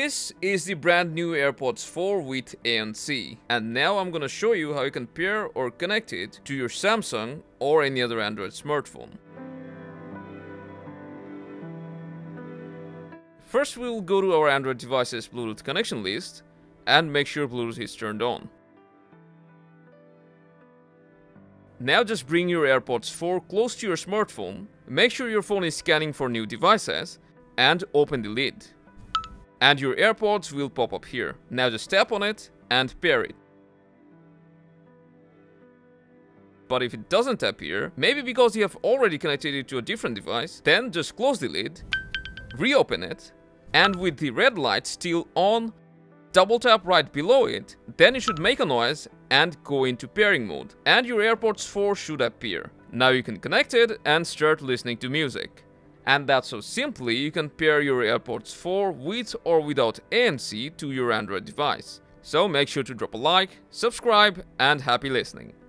This is the brand new AirPods 4 with ANC. And now I'm gonna show you how you can pair or connect it to your Samsung or any other Android smartphone. First, we'll go to our Android device's Bluetooth connection list and make sure Bluetooth is turned on. Now just bring your AirPods 4 close to your smartphone, make sure your phone is scanning for new devices, and open the lid. And your AirPods will pop up here. Now just tap on it and pair it. But if it doesn't appear, maybe because you have already connected it to a different device, then just close the lid, reopen it, and with the red light still on, double tap right below it, then it should make a noise and go into pairing mode, and your AirPods 4 should appear. Now you can connect it and start listening to music. And that's so simply you can pair your AirPods 4 with or without ANC to your Android device. So make sure to drop a like, subscribe, and happy listening.